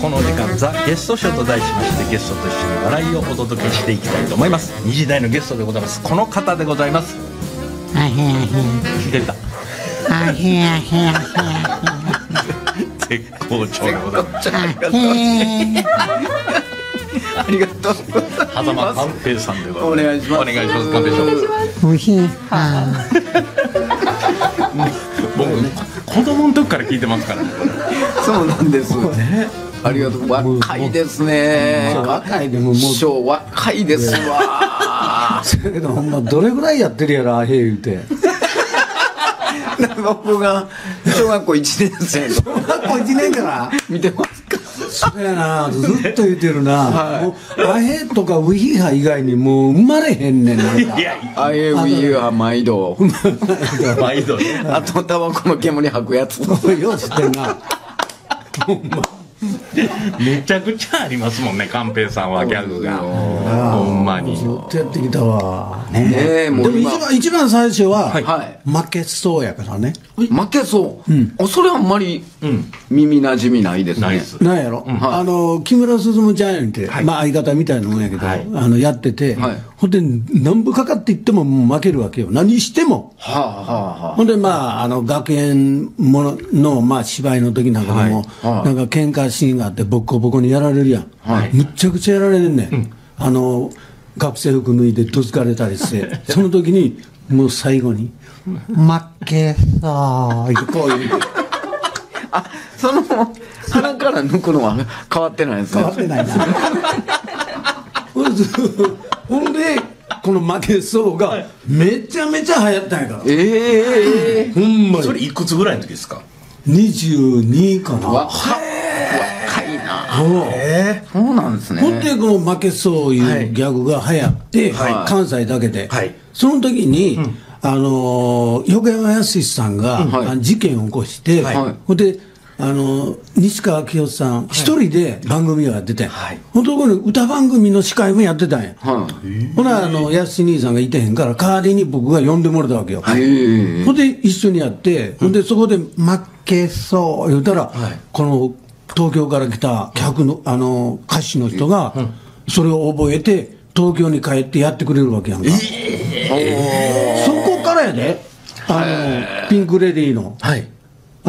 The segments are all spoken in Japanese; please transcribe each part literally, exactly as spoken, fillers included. この時間ザ・ゲストショーと題しまして、ゲストと一緒に笑いをお届けしていきたいと思います。にじ台のゲストでございます。この方でございます。あへあへ出たあへあへあへ絶好調でございます。ありがとうございます。狭間寛平さんでございます。お願いします。寛平さん、おひは僕子供の時から聞いてますからね。そうなんですね。ありがとう。若いですね。若いでももう昭和若いですわ。それどほんまどれぐらいやってるやろアヘ言うて。僕が小学校いちねんせい、小学校いちねんから見てますか。そうやな、ずっと言ってるな。アヘとかウヒハ以外にもう生まれへんねん。いや、アヘウヒハ毎度毎度。あとタバコの煙吐くやつよう知ってんな。めちゃくちゃありますもんね、寛平さんはギャグが。ほんまにずっとやってきたわ。でも一番最初は負けそうやからね。負けそう、それはあんまり耳なじみないですね。なんやろ、木村進ちゃんやんけ、相方みたいなもんやけどやってて、ほんで何部かかっていっても負けるわけよ、何しても。ほんでまあ学園ものの芝居の時なんかでもなんか喧嘩シーンがあってボッコボコにやられるやん。むっちゃくちゃやられるねん。あの学生服脱いでどつかれたりしてその時にもう最後に「負けさーい」こういうあ、その鼻から抜くのは変わってないですね。変わってないな。ほんでこの負けそうがめちゃめちゃ流行ったんやから。ええ、ほんまに。それいくつぐらいの時ですか？にじゅうにかな。そうなんですね。ほんでこの負けそういうギャグが流行って、関西だけで。その時にあの横山やすしさんが事件を起こして、ほんであの西川きよしさん一人で番組をやってて、ほんとこの歌番組の司会もやってたんや。ほなあのやすし兄さんがいてへんから代わりに僕が呼んでもらったわけよ。ほんで一緒にやって、ほんでそこで負けそう言うたらこの東京から来た客の、あの歌手の人がそれを覚えて東京に帰ってやってくれるわけやんか。そこからやで、あのピンク・レディーの「あ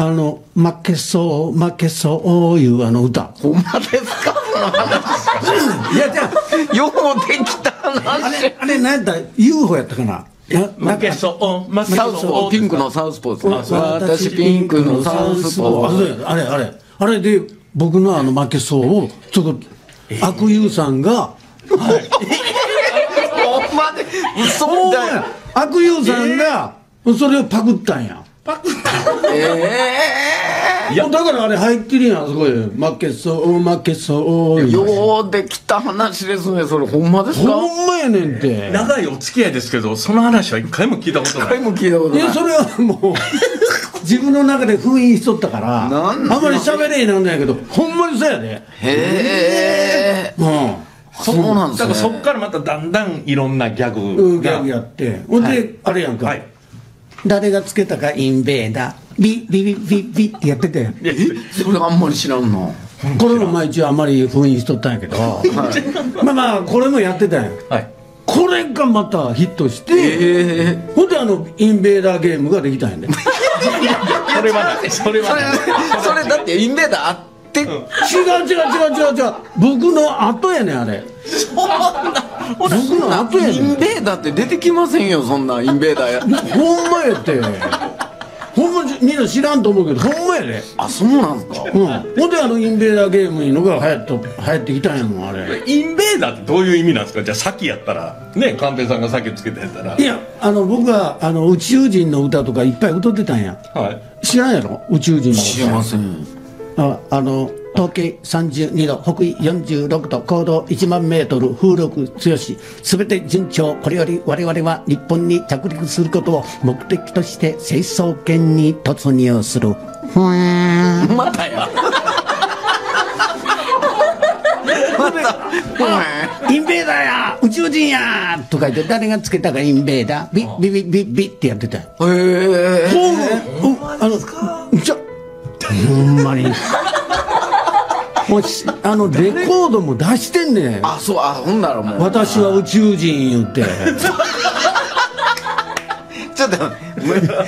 の負けそう負けそう」いうあの歌。ほんまですか？いや、じゃあようできた話。あれ何やった？ ユーフォー やったかな。負けそう負けそう、ピンクのサウスポーです。私ピンクのサウスポー。あれあれあれで僕のあの負けそうをちょっと悪友さんが、はい、おまで嘘だよ。悪友さんがそれをパクったんや。パクった。ええ。いやだからあれ入ってるやん、すごい。負けそう負けそう。ようできた話ですね、それ。ほんまですか？ほんまやねんて。長いお付き合いですけど、その話は一回も聞いたことない。一回も聞いたことない。いやそれはもう。自分の中で封印しとったからあんまり喋れへんなんだけど、ほんまにそうやね。へえ、そうなんですね。だからそっからまただんだんいろんなギャグギャグやって、ほんであれやんか、誰がつけたかインベーダービビビビビってやってて、え、それあんまり知らんの。これもまあ一応あんまり封印しとったんやけど、まあまあこれもやってたんや。これがまたヒットして、ほんであのインベーダーゲームができたんやね。それはそれはそれだってインベーダーあって、違う違う違う違う違う、僕の後やねんあれ。そんな僕の後やねん。インベーダーって出てきませんよ、そんなインベーダーや。ほんまやって、ほんまみんな知らんと思うけど、ほんまやで。あ、そうなんですか。ほんであのインベーダーゲームいうのが流行ってきたんやもんあれ。インベーダーってどういう意味なんですか？じゃあさっきやったらね、寛平さんがさっきつけてたら、いやあの僕はあの宇宙人の歌とかいっぱい歌ってたんや。はい、知らんやろ宇宙人の歌。知らません。ああの東経さんじゅうにど、北緯よんじゅうろくど、高度いちまんメートル、風力強し、すべて順調。これより我々は日本に着陸することを目的として成層圏に突入する。ふわーん。またや。また。インベーダーや、宇宙人やーとか言って、誰がつけたかインベーダー、ビッビビビビってやってた。へえ。ほんまですか？じゃ、ほんまに。もうあのレコードも出してんねん。あ、そう、あ、ほんならもう私は宇宙人言ってちょっ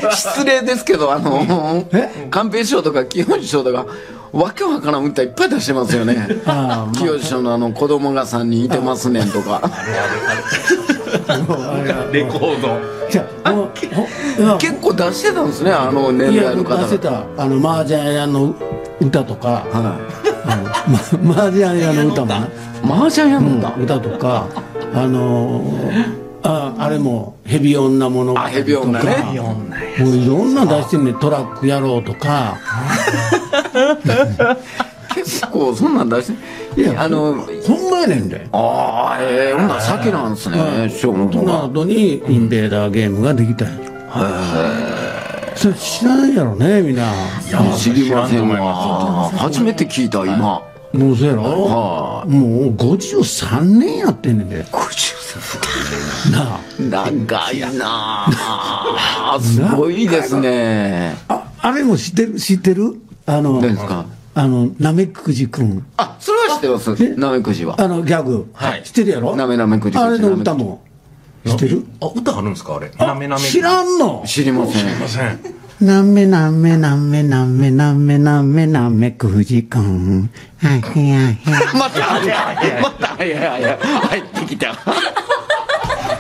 と失礼ですけど、あの寛平師匠とか清志師匠とかわけわからん歌いっぱい出してますよね。清志師匠のあの子供がさんにんいてますねんとか、レコード結構出してたんですね、あの年代の方が。出してた、あの麻雀屋の歌とか、麻雀屋の歌もね、麻雀屋の歌とか、あのああれも「ヘビ女物語」とか、いろんな出してんね。トラック野郎とか結構そんなん出して、いや、あのほんまやねんで。ああ、ええ、ほんなら先なんですね。そのあとにインベーダーゲームができたんや。それ知らないやろね、みんな。知りませんわ、初めて聞いた今。もうそうやろ、もうごじゅうさんねんやってんねんで。ごじゅうさんねんなあ、長いなあ、すごいですね。ああ、れも知ってる、知ってる、あの何ですか、あのなめくじくん。あ、それは知ってます。なめくじはあのギャグ知ってるやろ。なめなめくじ、あれの歌も知ってる。あ、歌あるんですか、あれ。なめなめ、知らんの。知りません、知りません。なめなめなめなめなめなめなめくじくん、あへあへ。またあへあへ、またあへあへ入ってきた。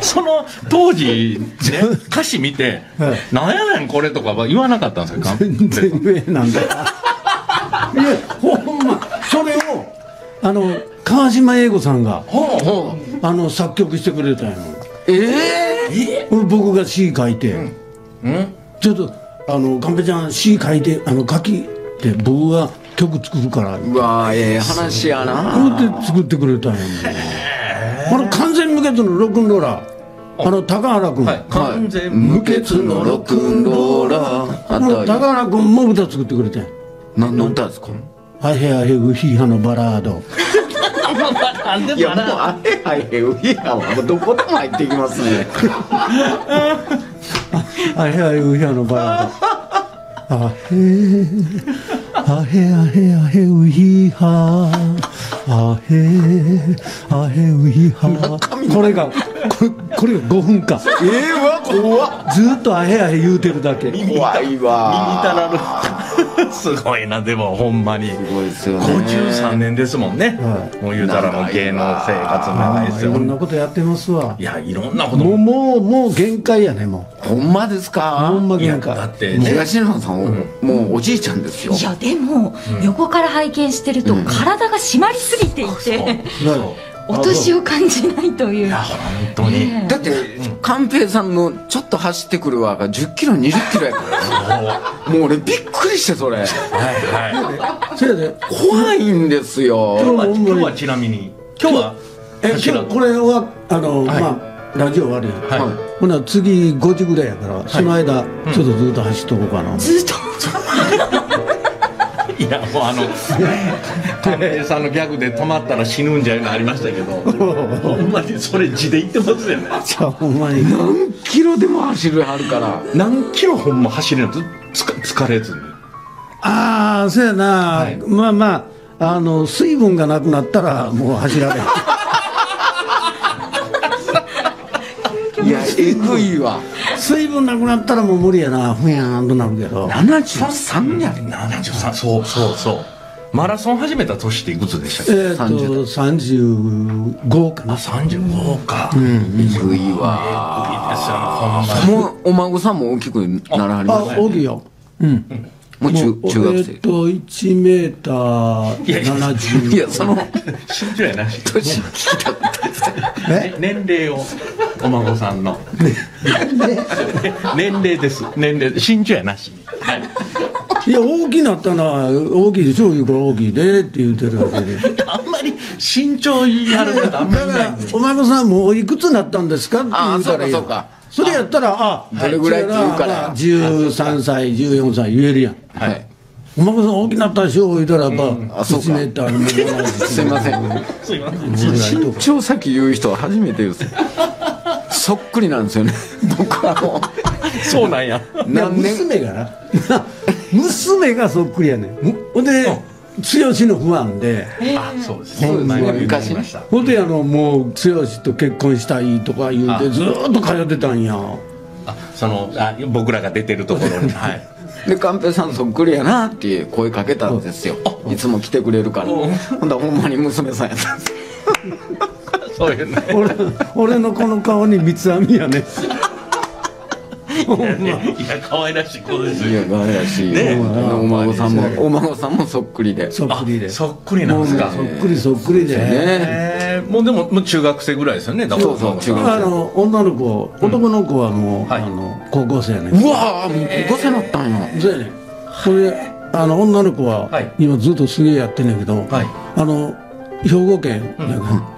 その当時ね、歌詞見て「なんやねんこれ」とかは言わなかったんですよ。全然上なんだよ。いや、ほんまそれをあの川島英語さんがあの作曲してくれたんやの。ええ、僕が詩書いて、ちょっとあのカンペちゃん詩書いて、あの書きって僕が曲作るから。うわ、ええ話やな。こうやって作ってくれたんやもん。これ完全無欠のロックンローラー、あの高原君、完全無欠のロックンローラー、高原君も歌作ってくれたんや。何の歌ですか。アヘアヘウヒハのバラード。いや、もうアヘアヘウヒハはどこでも入ってきますね。あへあへうひゃのバラード。あへあへあへあへうひは、あへあへうひは。これがこれがごふんか。ええわ、怖っ。ずっとあへあへ言うてるだけ。怖いわ。耳たらる。すごいな、でもほんまに。すごいですよね。ごじゅうさんねんですもんね。もう言うたらもう芸能生活長いですよ。いろんなことやってますわ。いや、いろんなこと。もうもうもう限界やね、もう。ほんまですか。ほんま限界。だって東野さんもうおじいちゃんですよ。いや、でも横から拝見してると体が締まりすぎていて。お年を感じないという。いや、本当に。だって寛平さんのちょっと走ってくるわがじゅっキロにじゅっキロやから。もう俺びっくりして、それ。はいはい。それで怖いんですよ。今日はちなみに今日はえ今日これはあのまあラジオ終わり。はい。ほな次ごじぐらいやからその間ちょっとずっと走っとこうかな。ずっと。いや、もうあの寛平さんのギャグで止まったら死ぬんじゃいうのありましたけど、ほんまにそれ字で言ってますよね。ほんまに何キロでも走るはるから。何キロほんま走れるの、疲れずに。ああ、そうやな、はい、まあまああの水分がなくなったらもう走られへん。いや、えぐいわ。水分なくなったらもう無理やな、ふやーんとなるけど。ななじゅうさんやねん。ななじゅうさん、そうそうそう。マラソン始めた年っていくつでしたっけ。えっとさんじゅうごかな。さんじゅうごか。うん、えぐいわ。もうお孫さんも大きくならはります。あ、大きいよ。うん、もう中学生。えっといちメーターななじゅう。いや、その身長やな、年聞きたくて。年齢を、お孫さんの年齢です。年齢、身長やなしに。いや、大きなったな、大きいでしょ、いうから大きいでって言ってるわけで。あんまり身長やることあんまりない。お孫さんもういくつになったんですかって言うたらいい。それやったら、あ、どれぐらいって言うからじゅうさんさいじゅうよんさい言えるやん。はい。お孫さん大きなったでしょ、言うたらやっぱいちメーターに。すいません、すいません、身長先言う人は初めてです。そっくりなんですよね、僕は。もうそうなんや。娘がな、娘がそっくりやねん。ほんで剛の不安で、あ、そうですね、昔ね、ほんであのもう剛と結婚したいとか言うてずーっと通ってたんや。あ、そのあ僕らが出てるところに、はい、で寛平さんそっくりやなって声かけたんですよ、いつも来てくれるから。ほんだらほんまに娘さんやったんです。そういうね、俺俺のこの顔に三つ編みやね。いや、可愛らしい子ですよ。いや、可愛らしい。ね、お孫さんも、お孫さんもそっくりで。そっくりで。そっくりなんですか。そっくり、そっくりでね。もう、でも、もう中学生ぐらいですよね。そうそう、中学生。あの、女の子、男の子はもう、あの、高校生やね。うわ、もう高校生だったんや。そうやね。それ、あの、女の子は、今ずっとすげえやってんねんけど。あの。兵庫県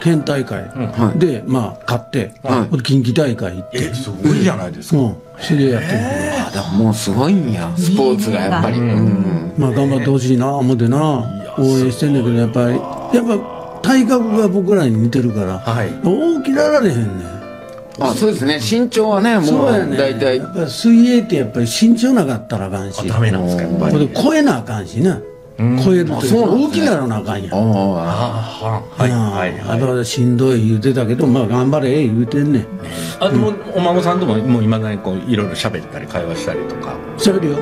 県大会でまあ勝って近畿大会行って、すごいじゃないですか。すげえやってる。あ、でももうすごいんや、スポーツがやっぱり。まあ頑張ってほしいな思ってな、応援してんだけど、やっぱりやっぱ体格が僕らに似てるから大きなられへんねん。あ、そうですね、身長はね、もう大体水泳ってやっぱり身長なかったらあかんし、ダメなんですか、やっぱり超えなあかんしね、超えると大きなのなあかんや。ああ、はいはいはい。だからしんどい言うてたけど、まあ頑張れ言うてんねん。あとお孫さんとももう今だにこういろいろ喋ったり会話したりとか。喋るよ。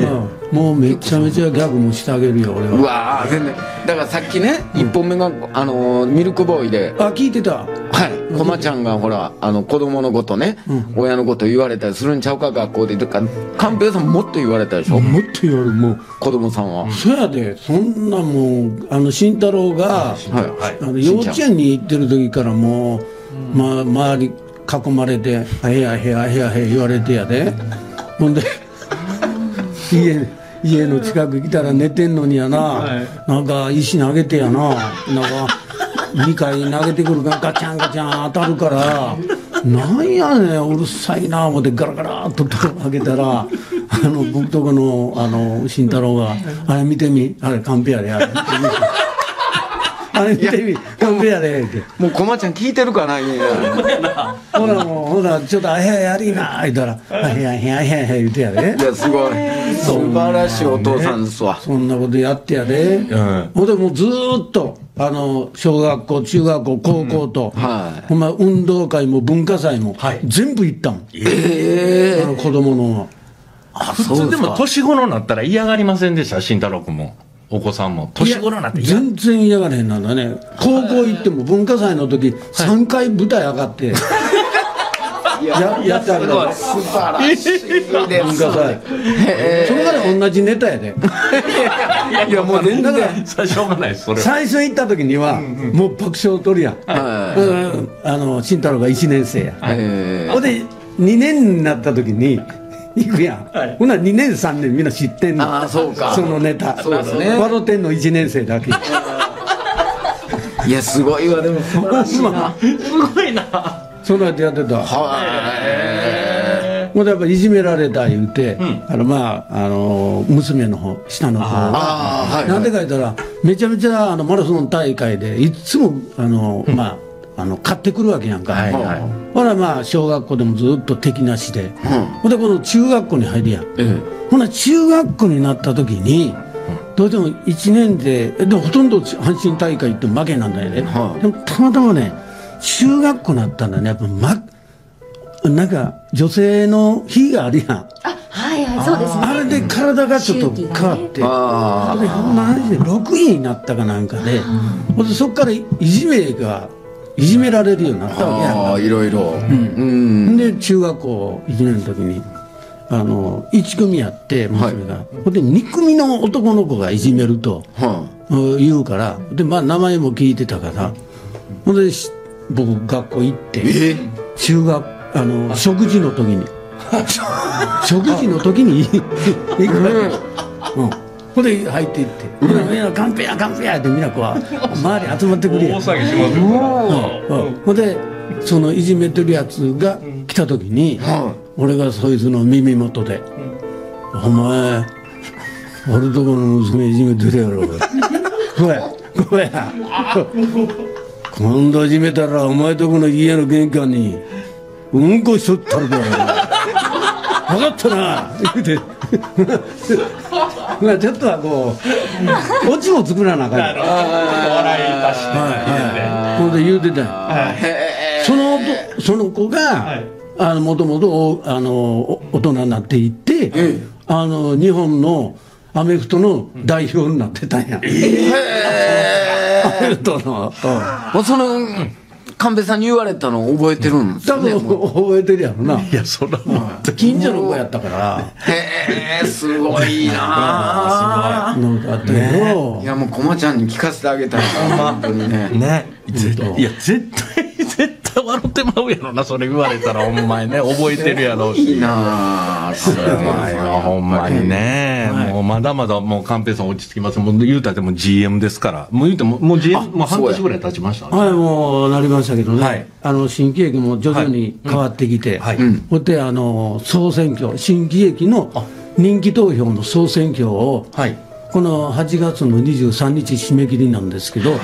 ええ。もうめちゃめちゃギャグもしてあげるよ俺は。うわあ、全然。だからさっきね、一本目があのミルクボーイで。あ、聞いてた。はい。こまちゃんがほらあの子供のことね、親のこと言われたりするんちゃうか、学校でとか。寛平さんもっと言われたでしょ。もっと言われる、もう子供さんは。そやで、そんなもうあの慎太郎が幼稚園に行ってる時からもう、ま、周り囲まれて「へやへやへやへや」言われてやで、ほんで家、家の近く来たら寝てんのにやな、はい、なんか石投げてやな、なんかにかい投げてくるからガチャンガチャン当たるから「なんやねんうるさいな」思ってガラガラっと開けたら。あの僕とこのあの慎太郎があれ見てみ、あれカンペやで、あれ見てみ、あれ見てみ、カンペやでって、もうこまちゃん聞いてるかな、いや、ほらもうほらちょっとあへやりな言うたらあへやへやへや言うてやで、いやすごい素晴らしいお父さんですわ。そんなことやってやで、ほんでもうずーっとあの小学校中学校高校と、ほんま運動会も文化祭も全部行ったもん。ええ、子供の。普通でも年頃になったら嫌がりませんでした、慎太郎君もお子さんも年頃になって全然嫌がれへんなんだね。高校行っても文化祭の時さんかい舞台上がってやってあげたの、素晴らしいです文化祭。それから同じネタやで。いやもう全然しょうがないです。それ最初行った時にはもう爆笑を取るやん、慎太郎がいちねんせいや。ほんでにねんになった時に行くやん。ほなにねんさんねんみんな知ってんの。あ、そうか。そのネタ。そうですね。笑ってんのいちねんせいだけ。いやすごいわ、でも素晴らしいな。すごいな。そんなやってやってた。はい。もうやっぱいじめられた言うて、あのまああの娘の方下の方はなんでか言ったらめちゃめちゃあのマラソン大会でいつもあのまあ。あの買ってくるわけやんか。ほらまあ小学校でもずっと敵なしで、ほんでこの中学校に入るやん。ほな中学校になった時にどうでもいちねんででもほとんど阪神大会行っても負けなんだよね。でもたまたまね中学校になったんだね、やっぱまなんか女性の日があるやん。あ、はいはい、そうですね。あれで体がちょっと変わってろくいになったかなんかで、ほんでそっからいじめがいじめられるようになったわけやんか。あ、いろいろ。で中学校いちねんの時にあのいち組やって娘が、ほんでに組の男の子がいじめると言うから、でまあ名前も聞いてたから、ほんで僕学校行って中学あの食事の時に食事の時に行くわけよ。ここで入っていって「みんなみんなカンペやカンペや」ってみんなこう周り集まってくれや。ほんでそのいじめてるやつが来た時に俺がそいつの耳元で「お前俺とこの娘いじめてるやろ、こやこや今度いじめたらお前とこの家の玄関にうんこしとったるから分かったな」って言うて。まあちょっとはこうオチも作らなあかん。笑い出してほんで言うてたよ。その子がもともと大人になっていって日本のアメフトの代表になってたんや。アメフトのその神戸さんに言われたの覚えてるんですかね。多分覚えてるやろな。いやそれは近所の子やったから。へえすごいな。すごいなんかあったけど、いやもうこまちゃんに聞かせてあげたら本当にね。ねいや絶対絶対笑ってまうやろな。それ言われたらほんまにね覚えてるやろうし。いいなあすごいわほんまにね。もうまだまだもう寛平さん落ち着きます。もう言うたっても ジーエム ですから。もう言うてももう ジーエム もう半年ぐらい経ちました。はいもうなりました。だけどね、あの新喜劇も徐々に変わってきて、ほんであの総選挙、新喜劇の人気投票の総選挙をこのはちがつのにじゅうさんにち締め切りなんですけど、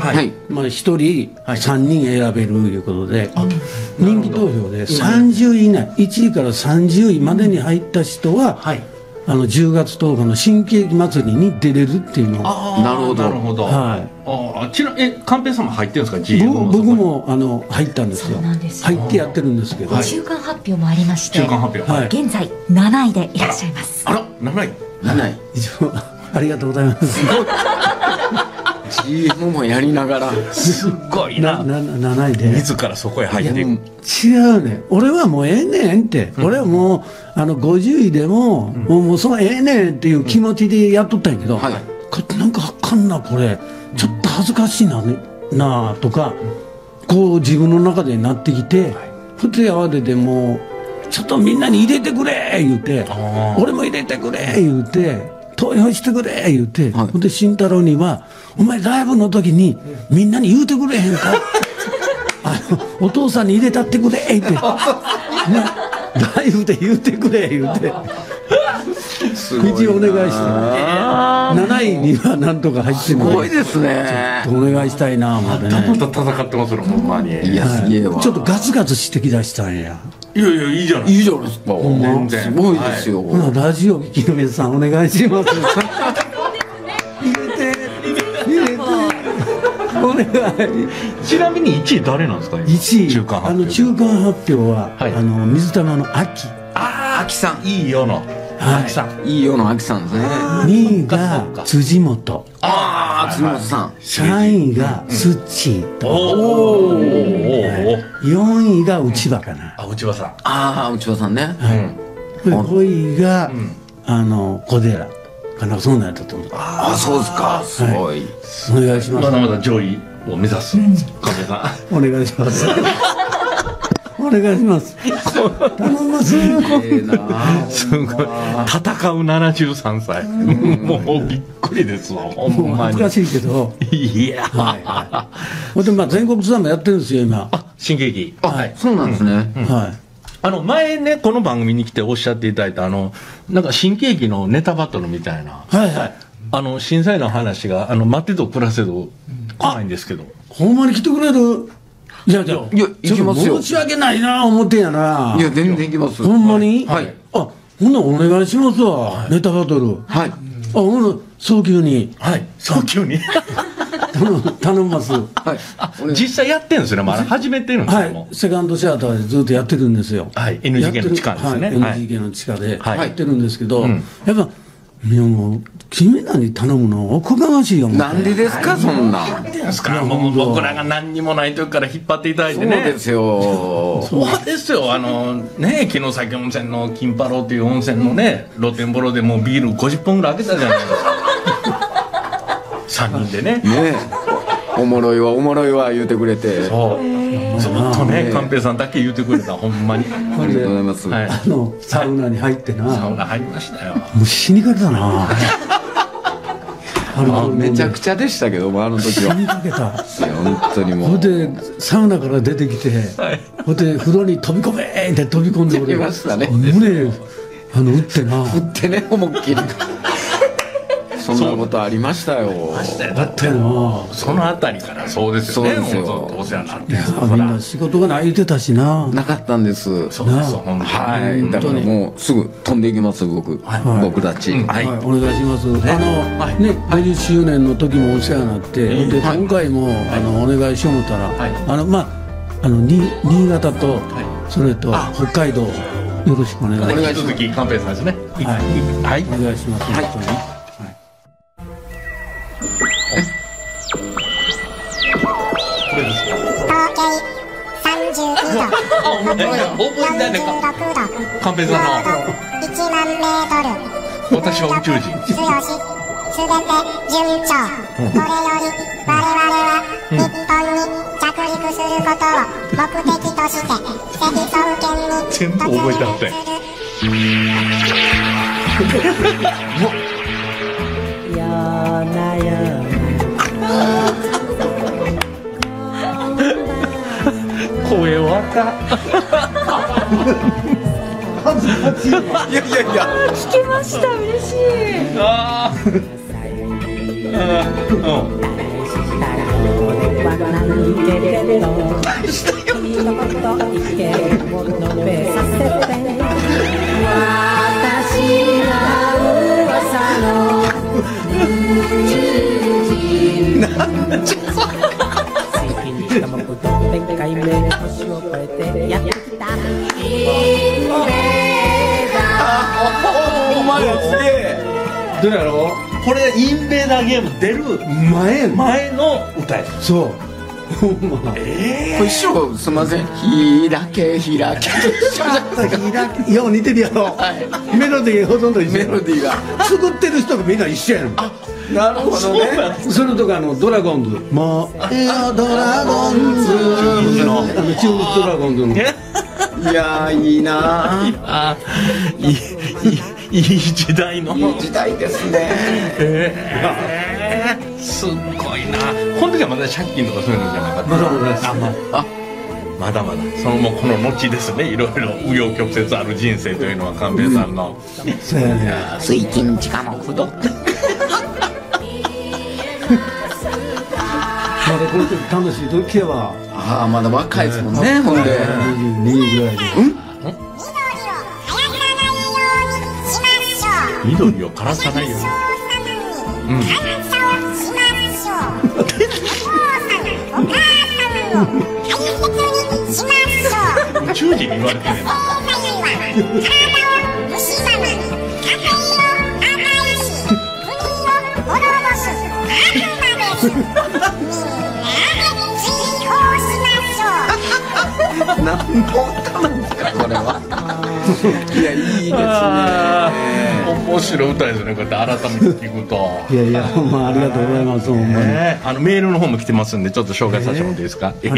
まあひとりさんにん選べるいうことで、人気投票でさんじゅういいない、いちいからさんじゅういまでに入った人はあのじゅうがつとおかの新喜劇祭りに出れるっていうのを。なるほどなるほど。はい。あちなえ寛平さんも入ってるんですか ジーエム の。僕もあの入ったんですよ。入ってやってるんですけど。中間発表もありまして。中間発表。現在なないでいらっしゃいます。あらなない。なない。一応ありがとうございます。ジーエム もやりながらすごいな。なないで自らそこへ入っていく。違うね。俺はもうええねんって。俺はもうあのごじゅういでももうそのええねんっていう気持ちでやっとったんやけど、なんかあかんなこれちょっと恥ずかしいななあとかこう自分の中でなってきて、ふつやわででもちょっとみんなに入れてくれ言うて、俺も入れてくれ言うて。投票してくれ言うて、ほんで慎太郎には「お前ライブの時にみんなに言うてくれへんかあのお父さんに入れたってくれ」って「ライブで言うてくれ」言うて一応お願いして、なないにはなんとか入ってもらって、すごいですね。ちょっとお願いしたいな思ってね。またまた戦ってますよほんまに。いやすげえわ。ちょっとガツガツしてきだしたんや。いやいやいいじゃない。いいじゃないですか。全然すごいですよ。ほなラジオ聞きの皆さんお願いします。入れて入れてお願い。ちなみにいちい誰なんですか。いちい中間発表。あの中間発表はあの水玉の秋。ああ秋さんいいよの。秋さんいいよの秋さんですね。にいが辻元。ああ辻元さん。さんいがスッチーと。おお。よんいが内場かな。あ内場さん。ああ内場さんね。ごいがあの小寺かな。そうなったと思う。ああそうですか。すごい。お願いします。まだまだ上位を目指す神戸さん。お願いします。お願いします。頼みます。すごい。戦うななじゅうさんさい。もうびっくりですわ。ほんまに。恥ずかしいけど。いや。ほんでまあ全国ツアーもやってるんですよ今。あ、新喜劇。はい。そうなんですね。はい。あの前ねこの番組に来ておっしゃっていただいたあのなんか新喜劇のネタバトルみたいな。はいはい。あの審査員の話があの待てど暮らせど来ないんですけど。ほんまに来てくれる。じゃあじゃあ、いや、行きますよ。申し訳ないな、思ってんやな。いや、全然行きます。ほんまに？はい。あ、ほんならお願いしますわ、ネタバトル。はい。あ、ほんなら、早急に。はい。早急に。頼みます。はい。実際やってるんですよね、まだ始めてるんですよ。はい。セカンドシアターでずっとやってるんですよ。はい。エヌジーケー の地下ですね。エヌジーケー の地下でやってるんですけど、やっぱ、いやもう君らに頼むのおこがましいよ。なんでですかそんな。なんでですか。もう僕らが何にもない時から引っ張っていただいてね。そうですよ。そうですよ。あのね城崎温泉の金パロという温泉のね露天風呂でもうビールごじゅっぽんぐらい開けたじゃないですか。さんにんでね。ねおもろいわおもろいわ言うてくれて。そう。ずっとね寛平さんだけ言うてくれたほんまに。ありがとうございます。あのサウナに入ってな。サウナ入りましたよ。もう死にかけたな。めちゃくちゃでしたけどもあの時は。死にかけた。本当にもう。ほんでサウナから出てきて、ほんで風呂に飛び込めって飛び込んで俺。出ましたね。胸あの打ってな。打ってね思いっきり。そんなことありましたよ。だってもうそのあたりからそうですよね。もうずっとお世話になってみんな仕事がないってたしな。なかったんです。そうです。はい。だからもうすぐ飛んでいきます僕僕たち。はい。お願いします。あのねごじゅっしゅうねんの時もお世話になってで今回もあのお願いしようたらあのまああの新潟とそれと北海道。よろしくお願いします。続きカンペさんですね。はい、はい、お願いします。はい。これですか。東経三十二度、六十六度。カンペさんのいちまんメートル。私は宇宙人。強し、すべて順調。これより我々は日本に。着陸することを目的としてセリソン圏に全部覚えたってよなよな声割ったいやいやいや聞けました嬉しいああどうやろうこれインベーダーゲーム出る前前の歌やそうええ一生すんません「開け開け」よう似てるやろメロディーほとんど一緒メロディーが作ってる人がみんな一緒やろあなるほどねそれとかドラゴンズ「もうドラゴンズ」の中国ドラゴンズのいやいいないいいい時代のいい時代ですねええすっごいなこの時はまだ借金とかそういうのじゃなかったまだまだあまだまだそのもうこの後ですねいろいろ紆余曲折ある人生というのは寛平さんのそうやね水金地下の不動まだこの時楽しい時はああまだ若いですもんねほんでにじゅうにぐらいでうん緑を枯らさないように。うん。お母さんを大切にしましょう。宇宙人に言われてる。体を蝕まない。家庭を与えし、国を滅ぼし、悪魔です。みんなで追放しましょう。何の歌なんですかこれは。いやいいですね。面白い歌ですねこうやって改めて聞くといやいやまあありがとうございますほんまにあのメールの方も来てますんでちょっと紹介させてもらっていいですかえ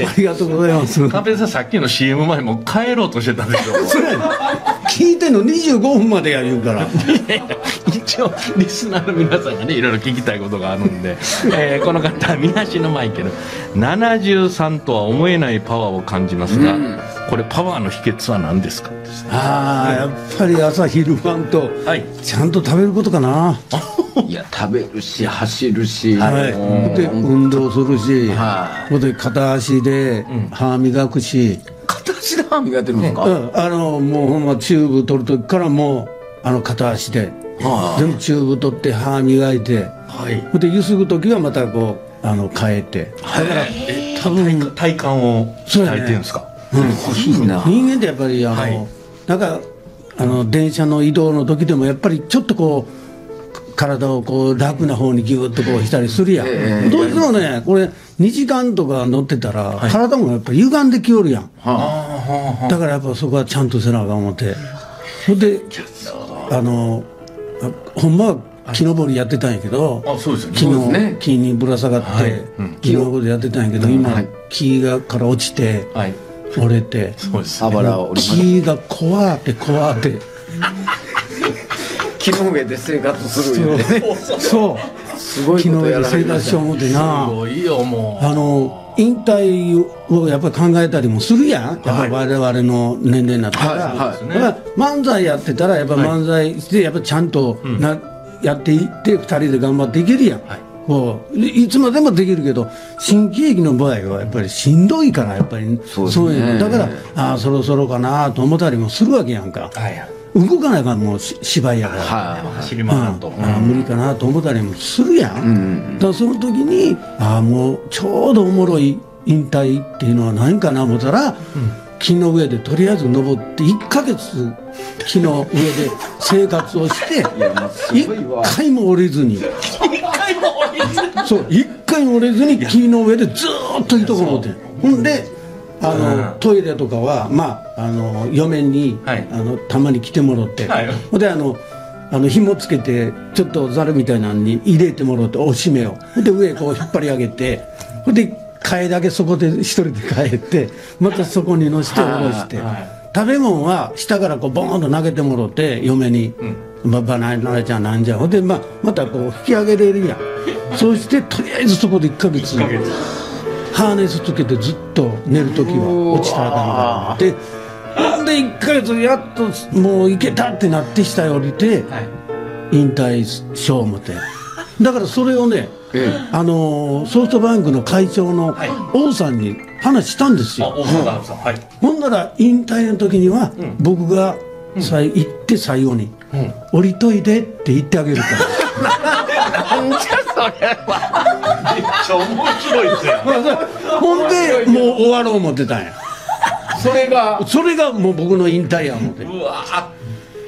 えありがとうございますカンペさんさっきの シーエム 前も帰ろうとしてたんでしょ聞いてんのにじゅうごふんまでや言うから一応リスナーの皆さんがねいろいろ聞きたいことがあるんでえこの方みなしのマイケルななじゅうさんとは思えないパワーを感じますがこれパワーの秘訣は何ですかああやっぱり朝昼晩とちゃんと食べることかな。いや食べるし走るし、で運動するし、で片足で歯磨くし。片足で歯磨いてるんですか？あのもうほんまチューブ取る時からもうあの片足で、全部チューブ取って歯磨いて、でゆすぐ時はまたこうあの変えて。だから多分体幹を鍛えてるんですか？人間ってやっぱりあのなんかあの電車の移動の時でもやっぱりちょっとこう体をこう楽な方にギュッとこうしたりするやんどうしてもねこれにじかんとか乗ってたら体もやっぱり歪んできよるやんだからやっぱそこはちゃんとせなあかん思ってそれであのほんまは木登りやってたんやけど木の木にぶら下がって木のことやってたんやけど今木がから落ちて。折れて、木が怖って怖って、木の上で生活するよね。そう、すごい木の上で生活しようでな。あの引退をやっぱり考えたりもするやん。やっぱ我々の年齢になったら、やっぱ漫才やってたらやっぱ漫才してやっぱちゃんとな。やっていってふたりで頑張っていけるやん、はい、もういつまでもできるけど、新喜劇の場合はやっぱりしんどいからやっぱりそういうのだからああそろそろかなと思ったりもするわけやんか、はい、動かないからもう芝居やから、はい、走り回らんと、うん、ああ無理かなと思ったりもするやん、うん、だからその時にああもうちょうどおもろい引退っていうのは何かな思ったら、うん、木の上でとりあえず登っていっかげつ木の上で生活をしていっかいも折れずにいっかいも折れずにそういっかいも折れずに木の上でずーっといいところでほんであの、うん、トイレとかはまああの嫁に、はい、あのたまに来てもらって、はい、ほんであのあの紐つけてちょっとざるみたいなのに入れてもらっておしめをで上こう引っ張り上げてほんで替えだけそこで一人で帰ってまたそこに乗せて下ろして食べ物は下からこうボーンと投げてもろって嫁に「バナナちゃんなんじゃん」ほんで、まあ、またこう引き上げれるやんそしてとりあえずそこでいっかげつハーネスつけてずっと寝る時は落ちたらあかんからほんでいっかげつやっともういけたってなって下降りて引退しよう思て。だからそれをね、ええ、あのソフトバンクの会長の王さんに話したんですよ、はいはいはい、ほんなら引退の時には、うん、僕がさい、うん、行って最後に、うん、降りといでって言ってあげるから、うん、なんじゃそれはめっちゃ面白いですよほんでもう終わろう思ってたんやそれがそれがもう僕の引退や思ってうわ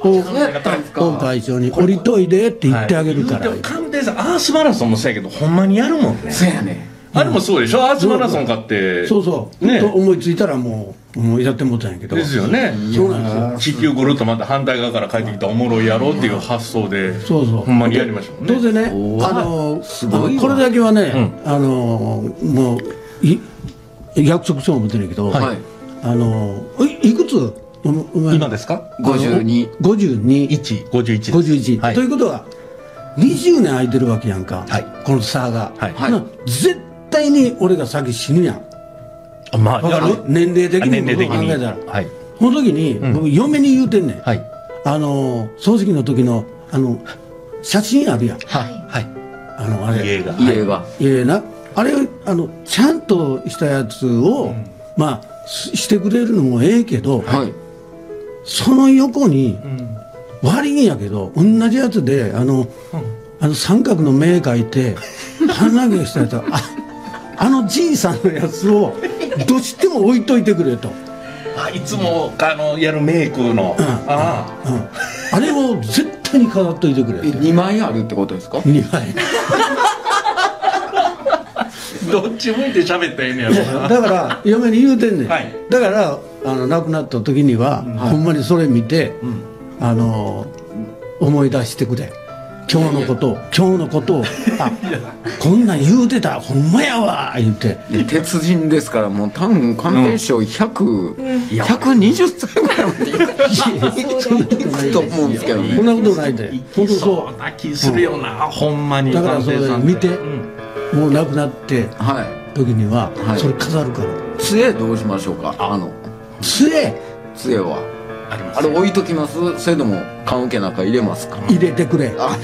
今会長に降りといでって言ってあげるから関係者アースマラソンもそうやけどほんまにやるもんねそうやねあれもそうでしょ、うん、アースマラソン買ってそうそう、ね、と思いついたらもうもうやってもったんやけどですよねそうなんですよ地球ぐるっとまた反対側から帰ってきたおもろいやろうっていう発想でそうそうほんまにやりましょう、ね、当然ねあのすごいこれだけはね、うん、あのもうい約束そう思ってないけど、はい、あの い, いくつ今ですかごじゅうに、ごじゅうに、いち、ごじゅういちということはにじゅうねん空いてるわけやんか、はい、この差が、はいはい、絶対に俺が先死ぬやん、あ、まあ、分かる年齢的に僕考えたら、はい、その時に、うん、僕嫁に言うてんねん、はい、あの葬式の時のあの写真あるやん、はいはい、あのあれ家が家が、はい、家なあれあのちゃんとしたやつを、うん、まあしてくれるのもええけど、はいその横に、うん、悪いんやけど同じやつであの、うん、あの三角の目描いて花毛したやつは あ, あのじいさんのやつをどうしても置いといてくれとあいつもあのやるメイクの、うん、ああ、うん、あれを絶対に飾っといてくれえにまいあるってことですかにまいどっち向いて喋ったらええねやろだから嫁に言うてんねん、はい、だからあの亡くなった時には、はい、ほんまにそれ見て、うん、あの思い出してくれ今日のことを今日のことをあこんなん言うてたほんまやわ言うて鉄人ですからもう多分寛平師匠ひゃく、ひゃくにじゅっさいぐらいまでいくと思うんですけどねそんなことないでホントそうな気するよな、うん、ほんまにだからそれ見て、うん、もう亡くなって、はい、時には、はい、それ飾るから杖どうしましょうかあの杖杖はあります。あれ置いときますそれとも棺桶なんか入れますか入れてくれあ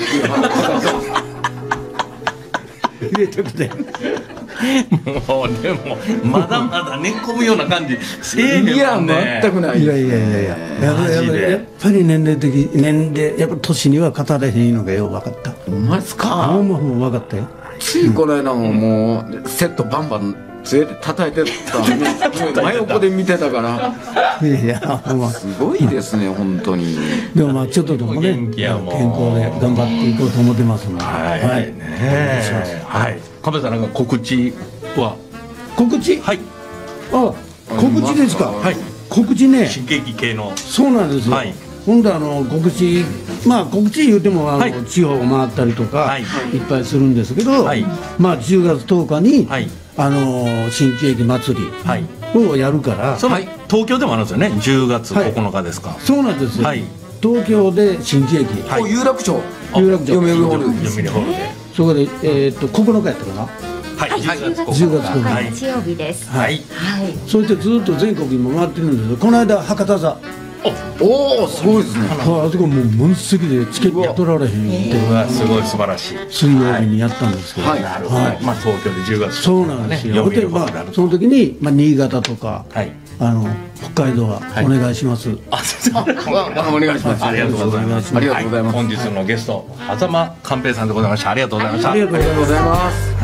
入れてくれもうでもまだまだ寝込むような感じせえねんもんねいや全くないいやいやいやいややっぱりやっぱり年齢的年齢やっぱ年には語れへんのがよう分かったお前っすかあんま分かったよついこの間ももう、うん、セットバンバン杖で叩いてた真横で見てたからいや、まあ、すごいですね本当にでもまあちょっとでもね健康で頑張っていこうと思ってますのではいはいねえはい亀さんなんか告知は告知はいあ告知ですかはい告知ね新喜劇系のそうなんですよ、はい今度はあの告知まあ告知言うてもあの、はい、地方を回ったりとか、はい、いっぱいするんですけど、はい、まあじゅうがつとおかに、はい、あの新喜劇祭りをやるから、はいそのはい、東京でもあるんですよねじゅうがつここのかですか、はい、そうなんですよ、はい、東京で新喜劇、はい、有楽町有楽町読売ホールです、ね、そこで、えー、っとここのかやったかなはい、はい、じゅうがつここのか日曜日ですはい、はい、それでずっと全国にも回ってるんですけどこの間博多座おお、すごいですね。あそこもう満席でチケット取られへんって。うわ、すごい素晴らしい。水曜日にやったんですけど。はい、なるほど。まあ東京でじゅうがつ。そうなんですよ。で、まあその時にまあ新潟とか、あの北海道はお願いします。あ、お願いします。ありがとうございます。ありがとうございます。本日のゲスト、間寛平さんでございました。ありがとうございました。ありがとうございます。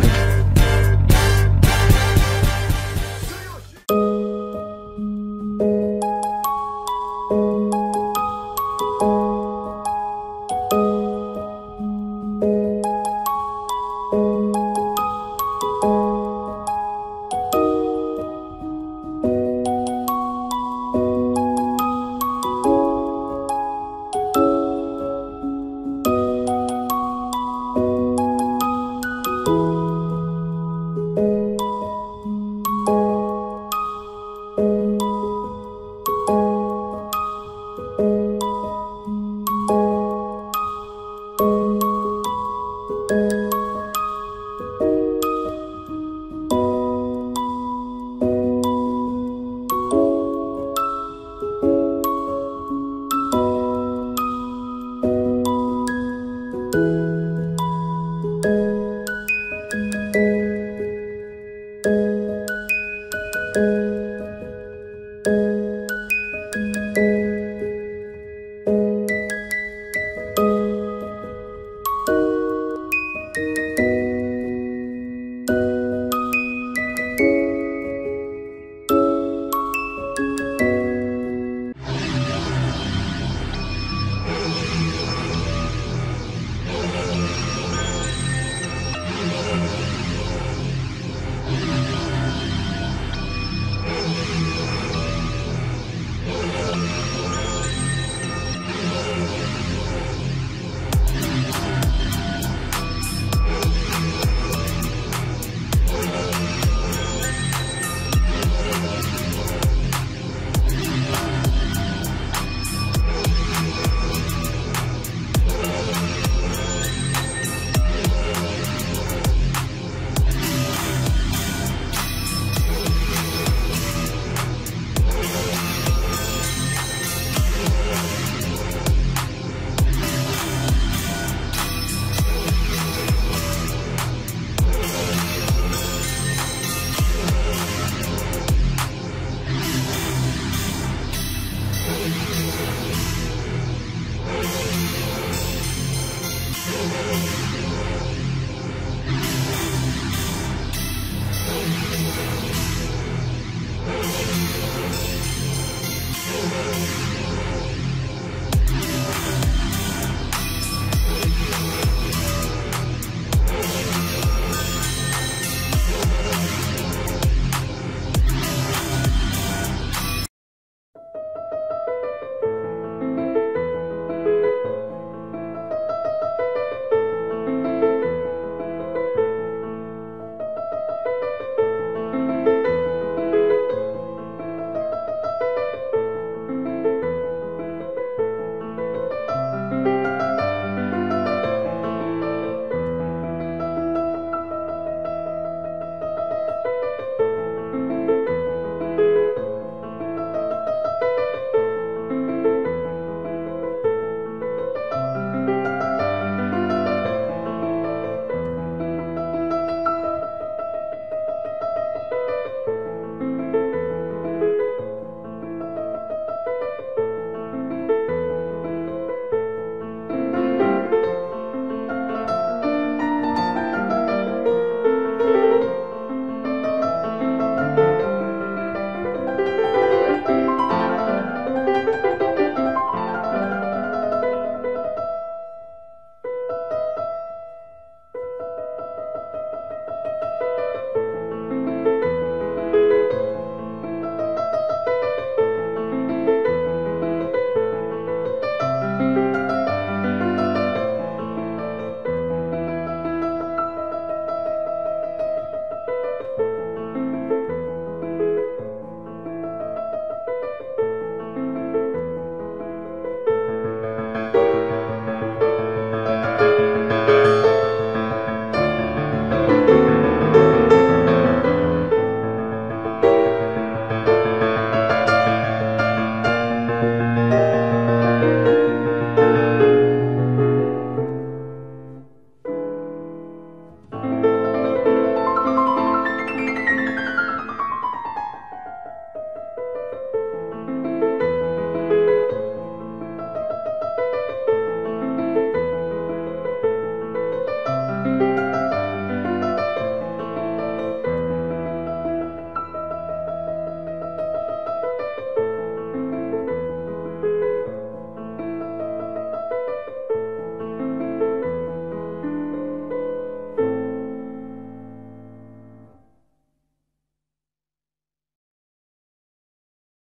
Thank you.